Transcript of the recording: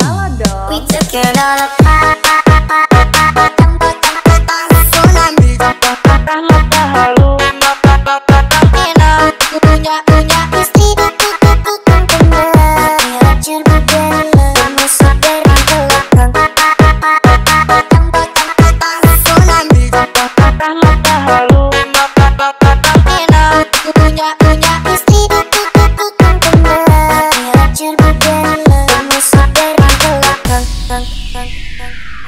Gorontalo dong. We just get all up. Thank you.